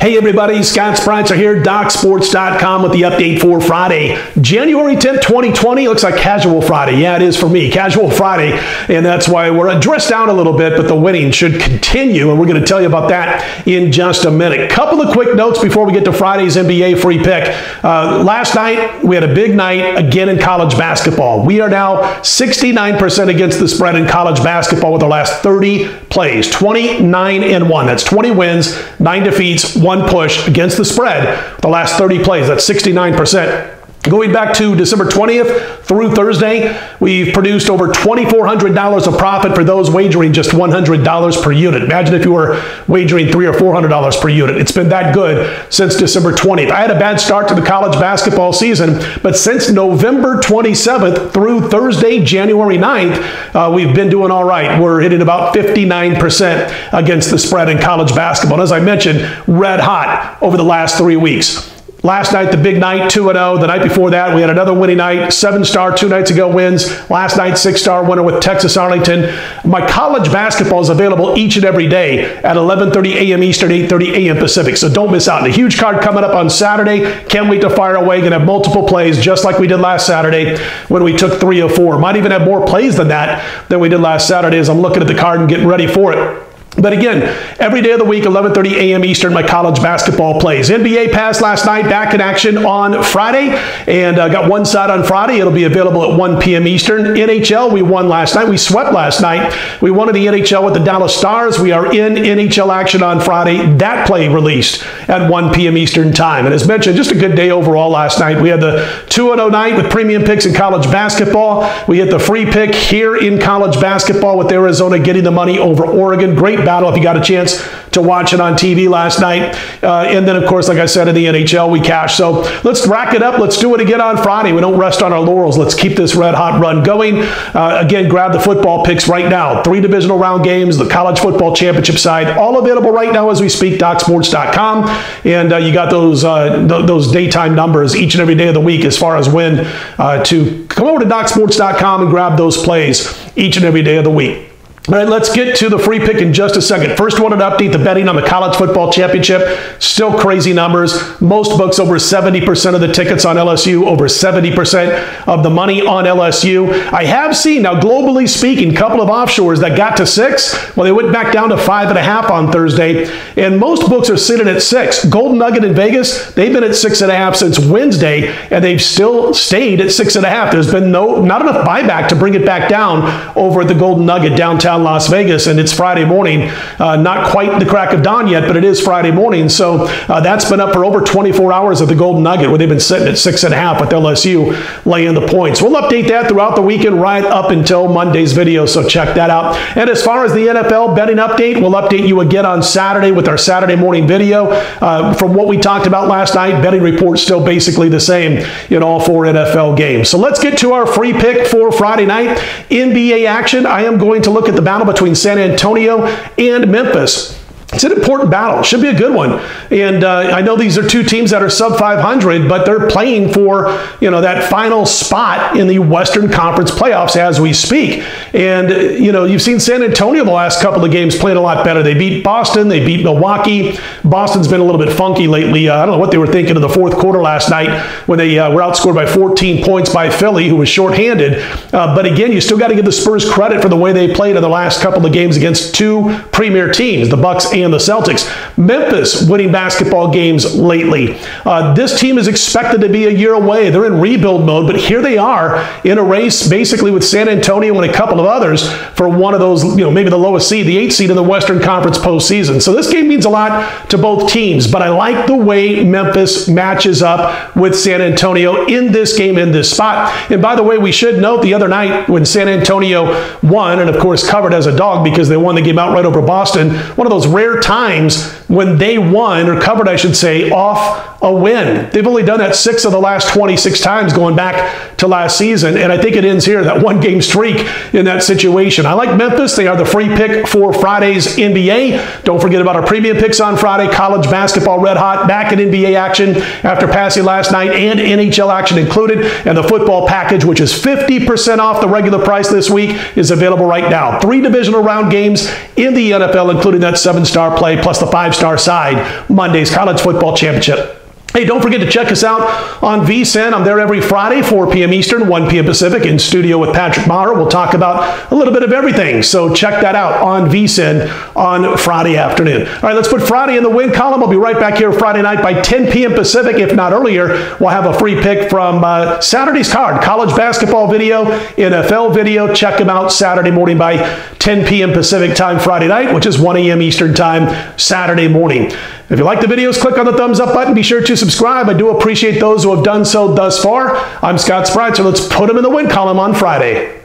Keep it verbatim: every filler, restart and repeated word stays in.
Hey everybody, Scott Spreitzer here, doc sports dot com with the update for Friday, January tenth, twenty twenty. Looks like Casual Friday. Yeah, it is for me, Casual Friday, and that's why we're dressed down a little bit, but the winning should continue, and we're going to tell you about that in just a minute. Couple of quick notes before we get to Friday's N B A free pick. Uh, last night, we had a big night again in college basketball. We are now sixty-nine percent against the spread in college basketball with our last thirty plays, twenty-nine and one. That's twenty wins, nine defeats, one push against the spread the last thirty plays. That's sixty-nine percent. Going back to December twentieth through Thursday, we've produced over twenty-four hundred dollars of profit for those wagering just one hundred dollars per unit. Imagine if you were wagering three hundred or four hundred dollars per unit. It's been that good since December twentieth. I had a bad start to the college basketball season, but since November twenty-seventh through Thursday, January ninth, uh, we've been doing all right. We're hitting about fifty-nine percent against the spread in college basketball. And as I mentioned, red hot over the last three weeks. Last night, the big night, two and oh. The night before that, we had another winning night, seven-star, two nights ago wins. Last night, six-star winner with Texas Arlington. My college basketball is available each and every day at eleven thirty a m Eastern, eight thirty a m Pacific, so don't miss out. And a huge card coming up on Saturday. Can't wait to fire away. Going to have multiple plays, just like we did last Saturday when we took three of four. Might even have more plays than that than we did last Saturday as I'm looking at the card and getting ready for it. But again, every day of the week, eleven thirty a m Eastern, my college basketball plays. N B A pass last night, back in action on Friday, and uh, got one side on Friday. It'll be available at one p m Eastern. N H L, we won last night. We swept last night. We won in the N H L with the Dallas Stars. We are in N H L action on Friday. That play released at one p m Eastern time. And as mentioned, just a good day overall last night. We had the two and oh night with premium picks in college basketball. We hit the free pick here in college basketball with Arizona getting the money over Oregon. Great battle if you got a chance to watch it on T V last night. Uh, and then, of course, like I said, in the N H L, we cashed. So let's rack it up. Let's do it again on Friday. We don't rest on our laurels. Let's keep this red-hot run going. Uh, again, grab the football picks right now. Three divisional round games, the college football championship side, all available right now as we speak, doc sports dot com. And uh, you got those uh, th those daytime numbers each and every day of the week as far as when uh, to come over to doc sports dot com and grab those plays each and every day of the week. All right, let's get to the free pick in just a second. First, wanted to update the betting on the college football championship. Still crazy numbers. Most books over seventy percent of the tickets on L S U, over seventy percent of the money on L S U. I have seen, now globally speaking, a couple of offshores that got to six. Well, they went back down to five and a half on Thursday, and most books are sitting at six. Golden Nugget in Vegas, they've been at six and a half since Wednesday, and they've still stayed at six and a half. There's been no not enough buyback to bring it back down over at the Golden Nugget downtown Las Vegas, and it's Friday morning. Uh, not quite the crack of dawn yet, but it is Friday morning, so uh, that's been up for over twenty-four hours at the Golden Nugget, where they've been sitting at six and a half with L S U laying the points. We'll update that throughout the weekend right up until Monday's video, so check that out. And as far as the N F L betting update, we'll update you again on Saturday with our Saturday morning video. Uh, from what we talked about last night, betting report's still basically the same in all four N F L games. So let's get to our free pick for Friday night. N B A action. I am going to look at the battle between San Antonio and Memphis. It's an important battle. Should be a good one. And uh, I know these are two teams that are sub five hundred, but they're playing for, you know, that final spot in the Western Conference playoffs as we speak. And, you know, you've seen San Antonio the last couple of games playing a lot better. They beat Boston. They beat Milwaukee. Boston's been a little bit funky lately. Uh, I don't know what they were thinking in the fourth quarter last night when they uh, were outscored by fourteen points by Philly, who was shorthanded. Uh, but again, you still got to give the Spurs credit for the way they played in the last couple of games against two premier teams, the Bucks and and the Celtics. Memphis winning basketball games lately. Uh, this team is expected to be a year away. They're in rebuild mode, but here they are in a race basically with San Antonio and a couple of others for one of those, you know, maybe the lowest seed, the eighth seed in the Western Conference postseason. So this game means a lot to both teams, but I like the way Memphis matches up with San Antonio in this game, in this spot. And by the way, we should note the other night when San Antonio won, and of course covered as a dog because they won the game outright over Boston, one of those rare times when they won, or covered I should say, off a win. They've only done that six of the last twenty-six times going back to last season, and I think it ends here, that one game streak in that situation. I like Memphis. They are the free pick for Friday's N B A. Don't forget about our premium picks on Friday. College basketball red hot, back in N B A action after passing last night, and N H L action included, and the football package, which is fifty percent off the regular price this week, is available right now. Three divisional round games in the N F L, including that seven-star star play plus the five-star side, Monday's college football championship. Hey, don't forget to check us out on V S I N. I'm there every Friday, four p m Eastern, one p m Pacific, in studio with Patrick Maher. We'll talk about a little bit of everything, so check that out on V S I N on Friday afternoon. All right, let's put Friday in the win column. I'll be right back here Friday night by ten p m Pacific, if not earlier. We'll have a free pick from uh, Saturday's card, college basketball video, N F L video. Check them out Saturday morning by ten p m Pacific time Friday night, which is one a m Eastern time Saturday morning. If you like the videos, click on the thumbs up button. Be sure to subscribe. I do appreciate those who have done so thus far. I'm Scott Spreitzer. Let's put them in the win column on Friday.